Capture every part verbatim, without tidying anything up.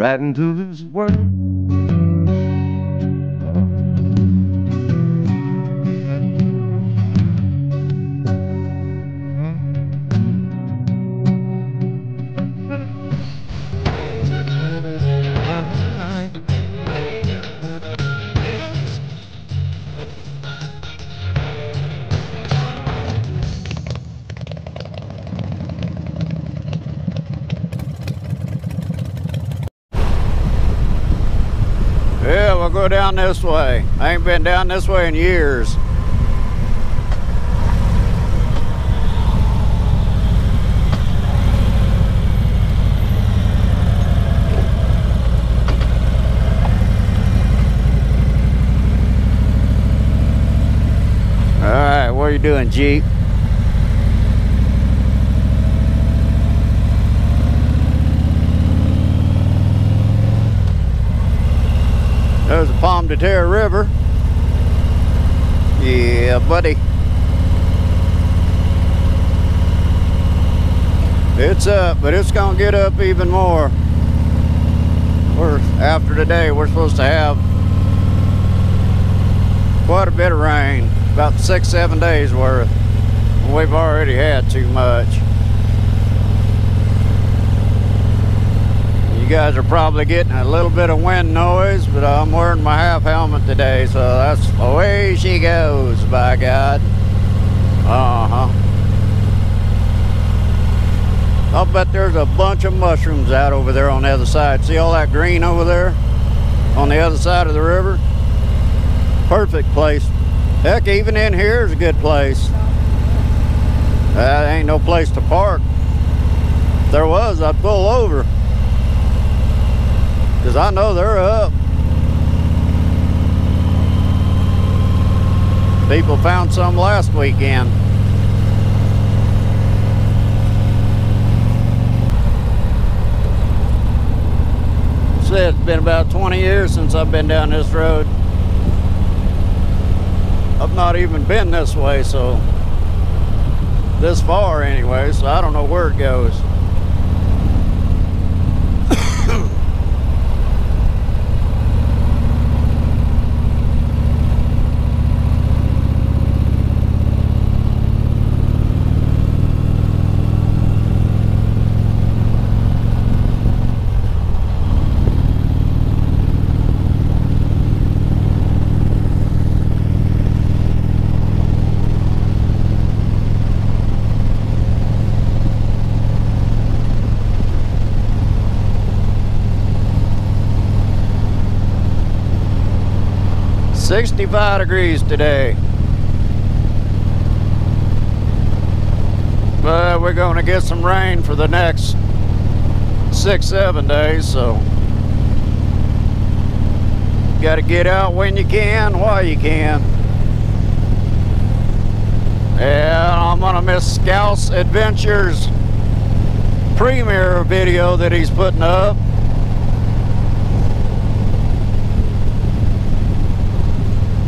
right into this world. Go down this way. I ain't been down this way in years. All right, what are you doing, Jeep? There's the Pomme de Terre River. Yeah, buddy. It's up, but it's gonna get up even more. We're after today. We're supposed to have quite a bit of rain, about six, seven days worth. We've already had too much. You guys are probably getting a little bit of wind noise, but I'm wearing my half helmet today, so that's away she goes, by God. Uh-huh. I'll bet there's a bunch of mushrooms out over there on the other side. See all that green over there on the other side of the river? Perfect place. Heck, even in here is a good place. That ain't no place to park. If there was, I'd pull over, because I know they're up. People found some last weekend. I said it's been about twenty years since I've been down this road. I've not even been this way, so this far anyway, so I don't know where it goes. sixty-five degrees today, but we're going to get some rain for the next six, seven days, so you got to get out when you can, while you can. And I'm going to miss Scouse Adventures premiere video that he's putting up.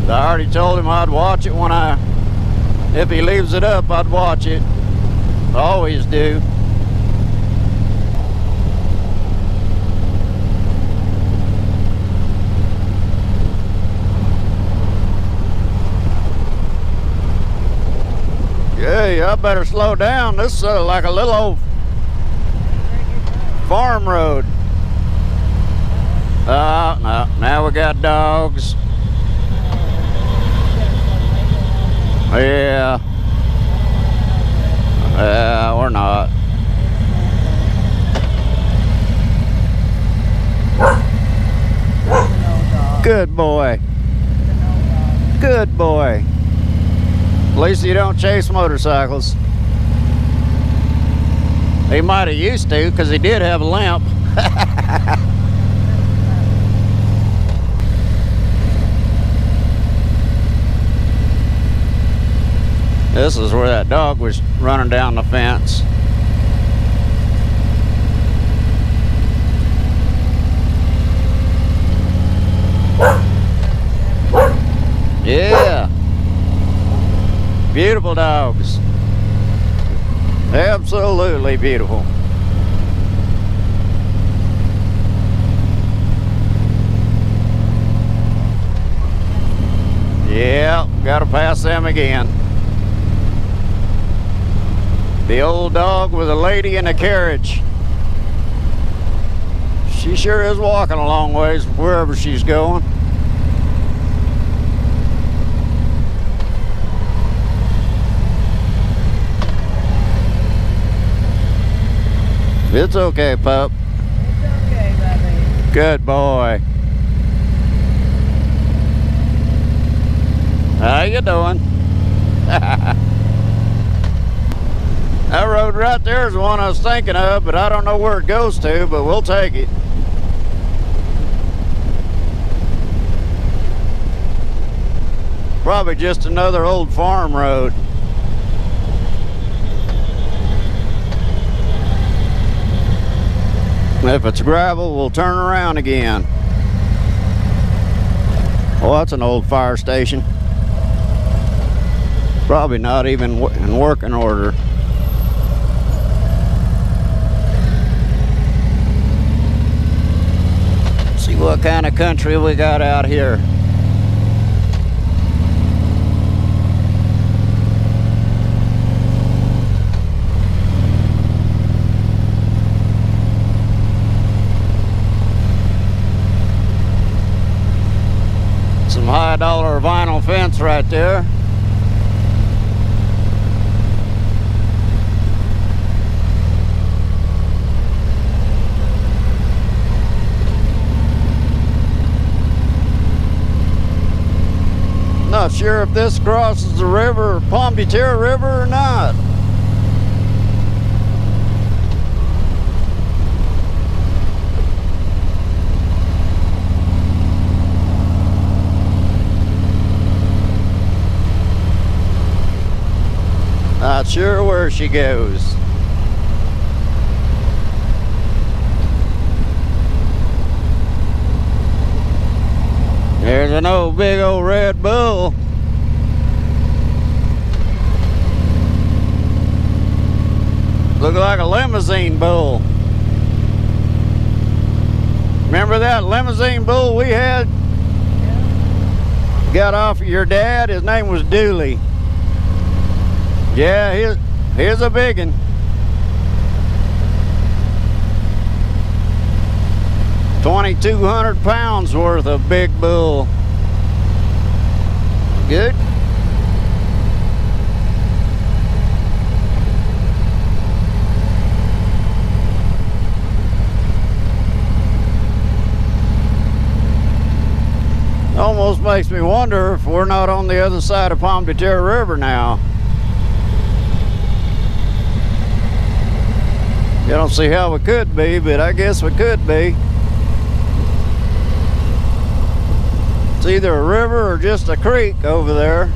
I already told him I'd watch it when I, if he leaves it up, I'd watch it. I always do. Yeah, y'all better slow down. This is uh, like a little old farm road. Uh, no, now we got dogs. Yeah. Yeah, we're not. Good boy. Good boy. At least you don't chase motorcycles. He might have used to, because he did have a limp. This is where that dog was running down the fence. Yeah. Beautiful dogs. Absolutely beautiful. Well, gotta pass them again. The old dog with a lady in a carriage. She sure is walking a long ways wherever she's going. It's okay, pup. It's okay, buddy. Good boy. How you doing? That road right there is the one I was thinking of, but I don't know where it goes to, but we'll take it. Probably just another old farm road. If it's gravel, we'll turn around again. Well, that's an old fire station. Probably not even in working order. Let's see what kind of country we got out here. High dollar vinyl fence right there. Not sure if this crosses the river, Pomme de Terre River, or not. Not sure where she goes. There's an old big old red bull. Look like a limousine bull. Remember that limousine bull we had? Yeah. Got off of your dad. His name was Dooley. Yeah, here's, here's a biggin'. twenty-two hundred pounds worth of big bull. Good. Almost makes me wonder if we're not on the other side of Pomme de Terre River now. I don't see how we could be, but I guess we could be. It's either a river or just a creek over there.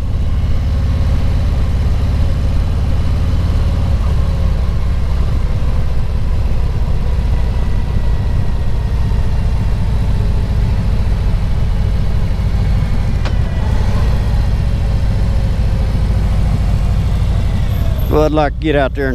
Well, I'd like to get out there and